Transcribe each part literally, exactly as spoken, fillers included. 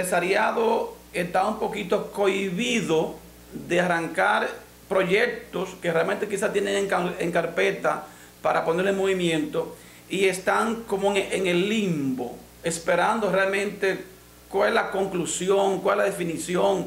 empresariado está un poquito cohibido de arrancar proyectos que realmente quizás tienen en, en carpeta para ponerle en movimiento y están como en, en el limbo, esperando realmente cuál es la conclusión, cuál es la definición.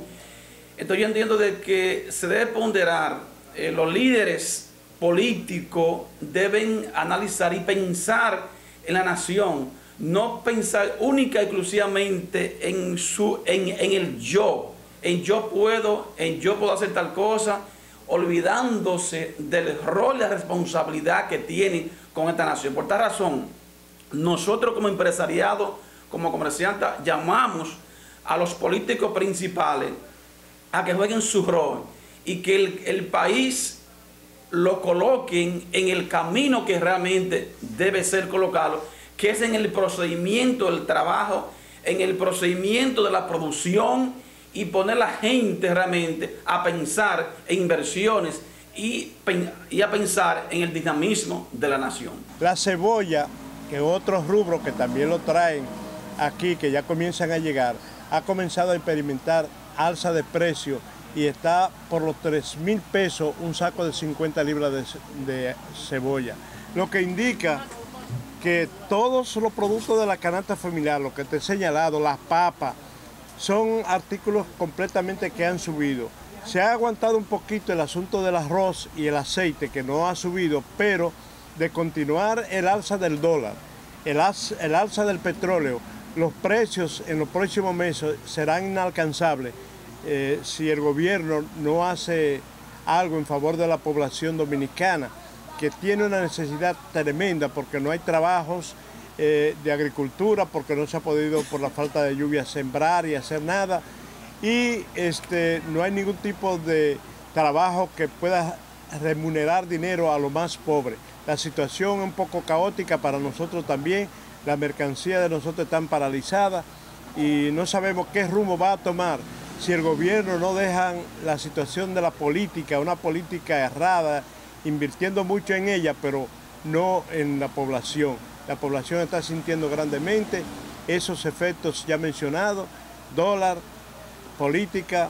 Entonces yo entiendo de que se debe ponderar, eh, los líderes políticos deben analizar y pensar en la nación, no pensar única y exclusivamente en, su, en, en el yo, en yo puedo, en yo puedo hacer tal cosa, olvidándose del rol y la responsabilidad que tienen con esta nación. Por tal razón, nosotros como empresariado, como comerciantes, llamamos a los políticos principales a que jueguen su rol y que el, el país lo coloquen en el camino que realmente debe ser colocado, que es en el procedimiento del trabajo, en el procedimiento de la producción, y poner a la gente realmente a pensar en inversiones y, y a pensar en el dinamismo de la nación. La cebolla, que otros rubros que también lo traen aquí, que ya comienzan a llegar, ha comenzado a experimentar alza de precio y está por los tres mil pesos un saco de cincuenta libras de, de cebolla, lo que indica que todos los productos de la canasta familiar, lo que te he señalado, las papas, son artículos completamente que han subido. Se ha aguantado un poquito el asunto del arroz y el aceite, que no ha subido, pero de continuar el alza del dólar, el, az, el alza del petróleo, los precios en los próximos meses serán inalcanzables eh, si el gobierno no hace algo en favor de la población dominicana, que tiene una necesidad tremenda porque no hay trabajos Eh, de agricultura, porque no se ha podido por la falta de lluvia sembrar y hacer nada, y este, no hay ningún tipo de trabajo que pueda remunerar dinero a lo más pobre. La situación es un poco caótica para nosotros también, la mercancía de nosotros está paralizada y no sabemos qué rumbo va a tomar si el gobierno no deja la situación de la política, una política errada, invirtiendo mucho en ella, pero no en la población. La población está sintiendo grandemente esos efectos ya mencionados, dólar, política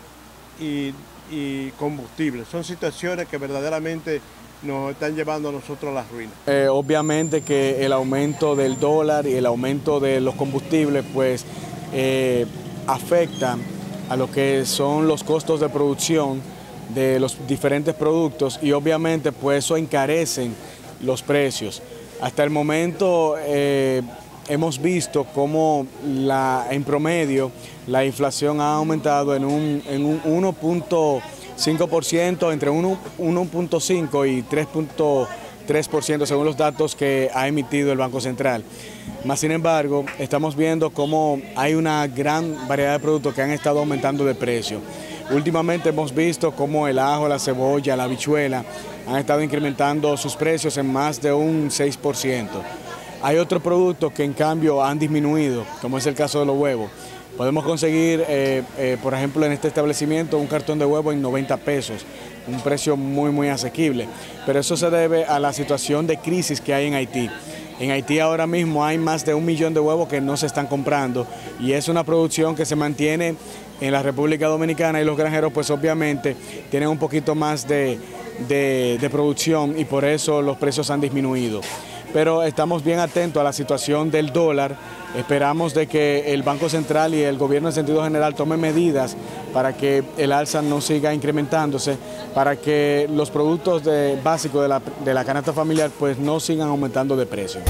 y, y combustible. Son situaciones que verdaderamente nos están llevando a nosotros a la ruina. Eh, obviamente que el aumento del dólar y el aumento de los combustibles pues eh, afectan a lo que son los costos de producción de los diferentes productos y obviamente pues eso encarecen los precios. Hasta el momento eh, hemos visto cómo la, en promedio la inflación ha aumentado en un, en un uno punto cinco por ciento, entre uno punto cinco y tres punto tres por ciento según los datos que ha emitido el Banco Central. Más sin embargo, estamos viendo cómo hay una gran variedad de productos que han estado aumentando de precio. Últimamente hemos visto cómo el ajo, la cebolla, la habichuela han estado incrementando sus precios en más de un seis por ciento. Hay otros productos que en cambio han disminuido, como es el caso de los huevos. Podemos conseguir, eh, eh, por ejemplo, en este establecimiento un cartón de huevo en noventa pesos, un precio muy, muy asequible. Pero eso se debe a la situación de crisis que hay en Haití. En Haití ahora mismo hay más de un millón de huevos que no se están comprando y es una producción que se mantiene en la República Dominicana y los granjeros pues obviamente tienen un poquito más de, de, de producción y por eso los precios han disminuido. Pero estamos bien atentos a la situación del dólar, esperamos de que el Banco Central y el gobierno en sentido general tomen medidas para que el alza no siga incrementándose, para que los productos de, básicos de la, de la canasta familiar pues no sigan aumentando de precio.